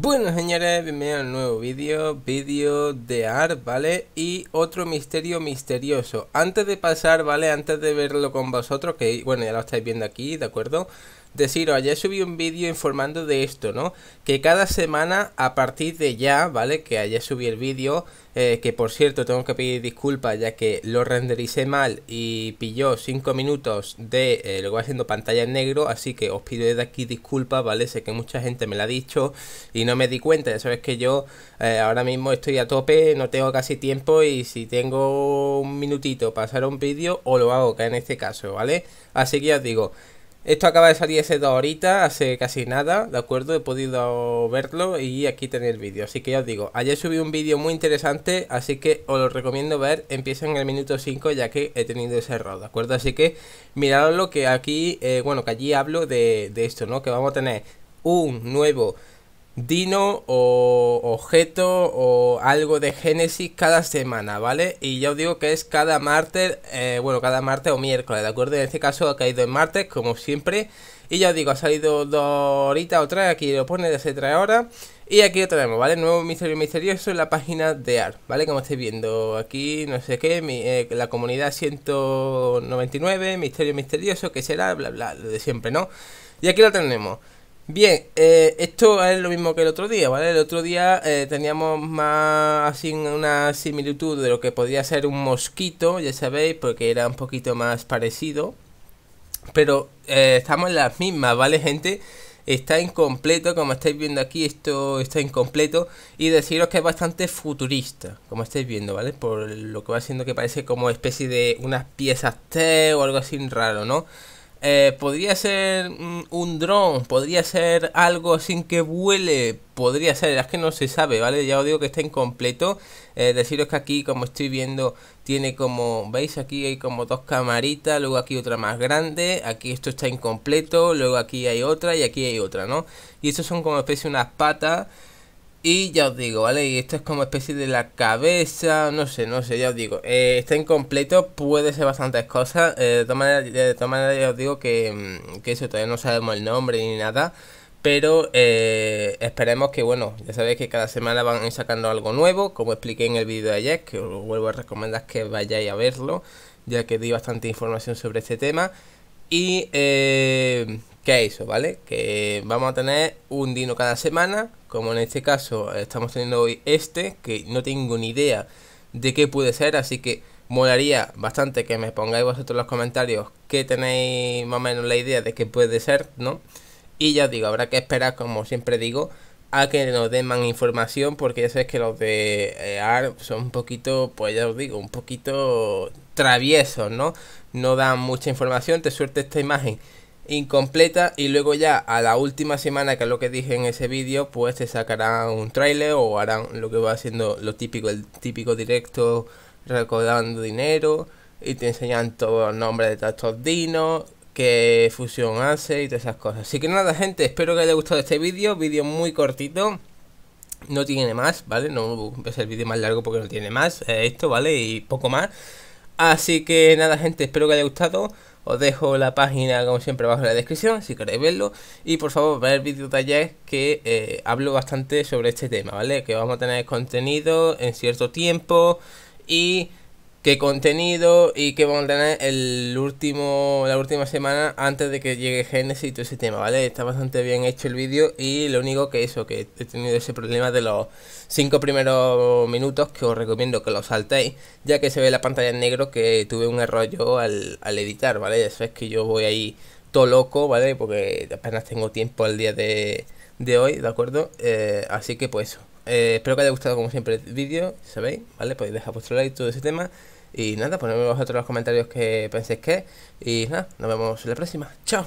Bueno, señores, bienvenidos a un nuevo vídeo de ARK, ¿vale? Y otro misterio misterioso. Antes de pasar, ¿vale? Antes de verlo con vosotros, que bueno, ya lo estáis viendo aquí, ¿de acuerdo? Deciros, ayer subí un vídeo informando de esto, ¿no? Que cada semana, a partir de ya, ¿vale? Que ayer subí el vídeo, que por cierto, tengo que pedir disculpas ya que lo rendericé mal y pilló 5 minutos de lo que va haciendo pantalla en negro, así que os pido desde aquí disculpas, ¿vale? Sé que mucha gente me lo ha dicho y no me di cuenta, ya sabes que yo ahora mismo estoy a tope, no tengo casi tiempo y si tengo un minutito para hacer un vídeo o lo hago, que en este caso, ¿vale? Así que ya os digo, esto acaba de salir hace 2 horitas, hace casi nada, ¿de acuerdo? He podido verlo y aquí tenéis el vídeo. Así que ya os digo, ayer subí un vídeo muy interesante, así que os lo recomiendo ver. Empieza en el minuto 5 ya que he tenido ese error, ¿de acuerdo? Así que mirad lo que aquí, bueno, que allí hablo de esto, ¿no? Que vamos a tener un nuevo dino o objeto o algo de Génesis cada semana, ¿vale? Y ya os digo que es cada martes, bueno, cada martes o miércoles, ¿de acuerdo? En este caso ha caído en martes, como siempre. Y ya os digo, ha salido 2 horitas o 3, aquí lo pone desde 3 horas. Y aquí lo tenemos, ¿vale? Nuevo misterio misterioso en la página de ARK, ¿vale? Como estáis viendo aquí, no sé qué, la comunidad 199, misterio misterioso, ¿qué será? Bla, bla, lo de siempre, ¿no? Y aquí lo tenemos. Bien, esto es lo mismo que el otro día, ¿vale? El otro día teníamos más así una similitud de lo que podía ser un mosquito, ya sabéis, porque era un poquito más parecido. Pero estamos en las mismas, ¿vale, gente? Está incompleto, como estáis viendo aquí, esto está incompleto. Y deciros que es bastante futurista, como estáis viendo, ¿vale? Por lo que va siendo que parece como especie de unas piezas T o algo así raro, ¿no? Podría ser un dron, podría ser algo sin que vuele, podría ser, es que no se sabe, ¿vale? Ya os digo que está incompleto. Deciros que aquí, como estoy viendo, tiene como, ¿veis? Aquí hay como 2 camaritas, luego aquí otra más grande, aquí esto está incompleto, luego aquí hay otra y aquí hay otra, ¿no? Y estos son como especie de unas patas. Y ya os digo, ¿vale? Y esto es como especie de la cabeza, no sé, ya os digo. Está incompleto, puede ser bastantes cosas. De todas maneras ya os digo que eso todavía no sabemos el nombre ni nada. Pero esperemos que, bueno, ya sabéis que cada semana van sacando algo nuevo, como expliqué en el vídeo de ayer, que os vuelvo a recomendar que vayáis a verlo, ya que di bastante información sobre este tema. Y que eso, ¿vale? Que vamos a tener un dino cada semana, como en este caso estamos teniendo hoy este, que no tengo ni idea de qué puede ser, así que molaría bastante que me pongáis vosotros en los comentarios que tenéis más o menos la idea de qué puede ser, ¿no? Y ya os digo, habrá que esperar, como siempre digo, a que nos den más información, porque ya sabéis que los de ARK son un poquito, pues ya os digo, un poquito traviesos, ¿no? No dan mucha información, te suelta esta imagen incompleta y luego ya a la última semana, que es lo que dije en ese vídeo, pues te sacarán un tráiler o harán lo que va haciendo lo típico, el típico directo recaudando dinero y te enseñan todos los nombres de todos estos dinos, qué fusión hace y todas esas cosas. Así que nada, gente, espero que os haya gustado este vídeo muy cortito. No tiene más, ¿vale? No es el vídeo más largo porque no tiene más, esto, ¿vale? Y poco más. Así que nada, gente, espero que os haya gustado. Os dejo la página, como siempre, abajo en la descripción, si queréis verlo. Y por favor, ver el vídeo de ayer, que hablo bastante sobre este tema, ¿vale? Que vamos a tener contenido en cierto tiempo. Y qué contenido y que vamos a tener la última semana antes de que llegue Génesis y todo ese tema, ¿vale? Está bastante bien hecho el vídeo y lo único que eso, que he tenido ese problema de los 5 primeros minutos, que os recomiendo que lo saltéis, ya que se ve la pantalla en negro que tuve un error yo al editar, ¿vale? Eso es que yo voy ahí todo loco, ¿vale? Porque apenas tengo tiempo al día de hoy, ¿de acuerdo? Así que pues eso. Espero que os haya gustado, como siempre, el vídeo, ¿sabéis? ¿Vale? Podéis dejar vuestro like, todo ese tema. Y nada, ponedme vosotros en los comentarios que penséis que. Y nada, nos vemos en la próxima. ¡Chao!